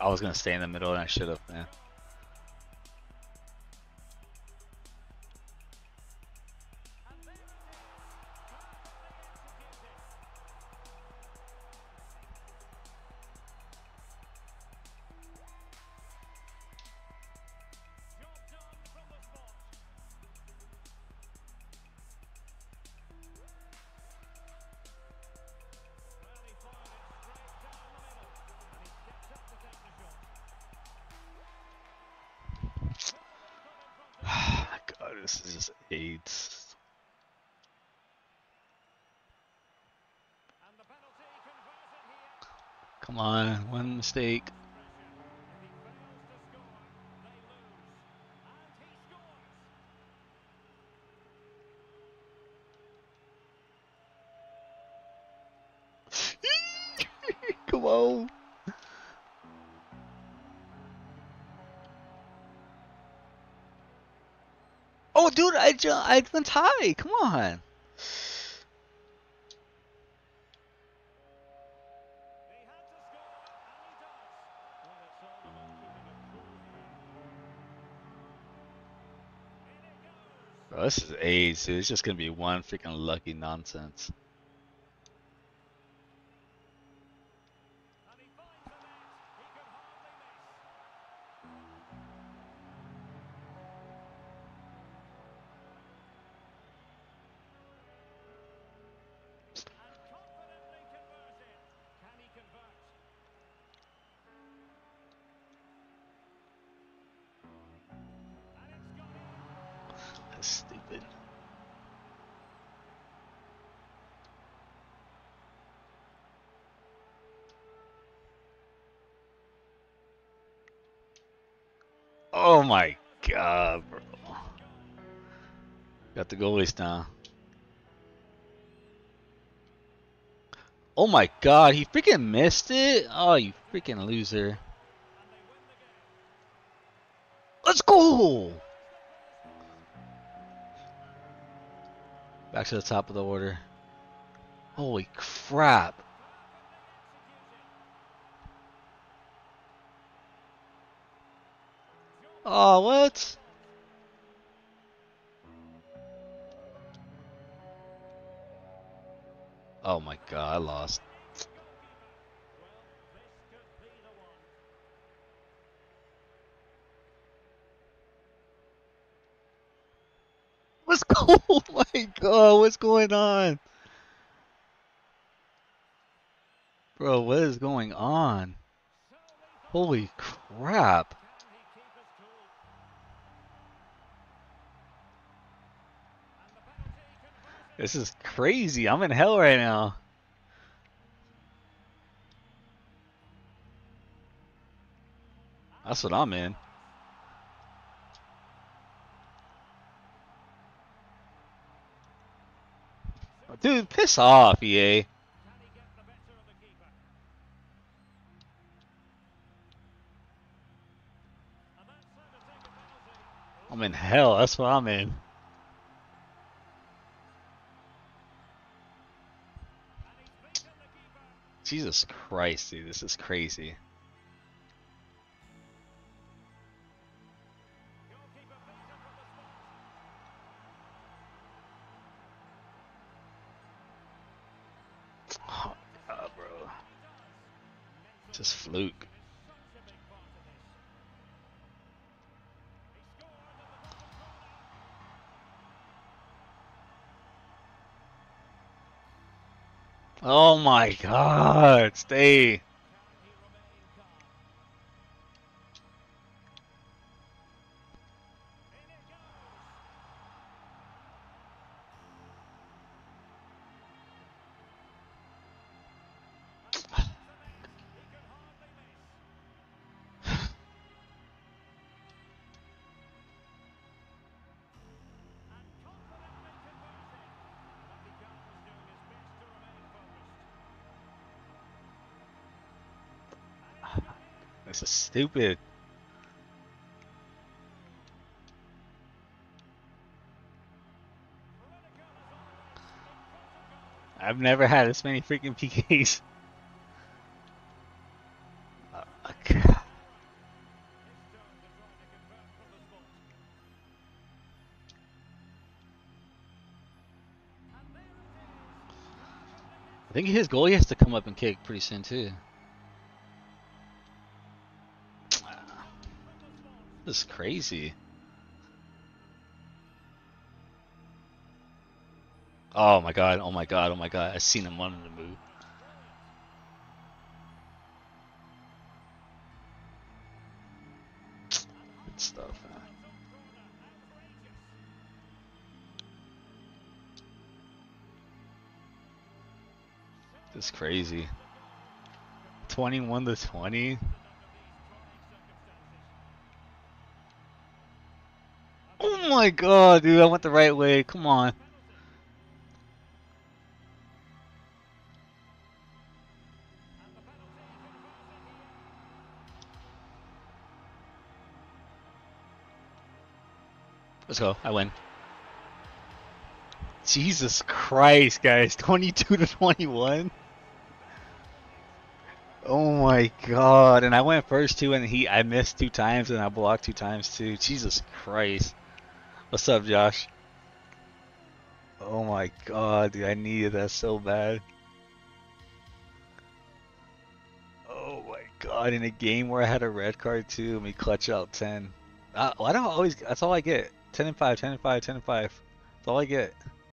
I was gonna stay in the middle and I should have, man. This is just AIDS. Come on, one mistake. Come on. Oh, dude, I went high. Come on. Bro, this is AIDS, dude. It's just going to be one freaking lucky nonsense. Stupid. Oh my god, bro. Got the goalies now. Oh my god, he freaking missed it. Oh, you freaking loser. Let's go. Back to the top of the order. Holy crap. Oh, what? Oh my god, I lost. Let's go! Oh my god, what's going on? Bro, what is going on? Holy crap. This is crazy. I'm in hell right now. That's what I'm in. Dude, piss off, EA. I'm in hell, that's what I'm in. Jesus Christ, dude, this is crazy. This fluke. Oh my god, stay. This is stupid. I've never had this many freaking PKs. Oh, God. think his goalie has to come up and kick pretty soon too. This is crazy. Oh my god, oh my god, oh my god. I seen him wanting to move. Good stuff, man. This is crazy. 21-20. Oh my god, dude, I went the right way. Come on. Let's go. I win. Jesus Christ, guys. 22-21. Oh my god. And I went first too, and I missed 2 times and I blocked 2 times too. Jesus Christ. What's up, Josh? Oh my god, dude, I needed that so bad. Oh my god, in a game where I had a red card too, and we clutch out 10. Why do I always, that's all I get. 10 and 5, 10 and 5, 10 and 5. That's all I get.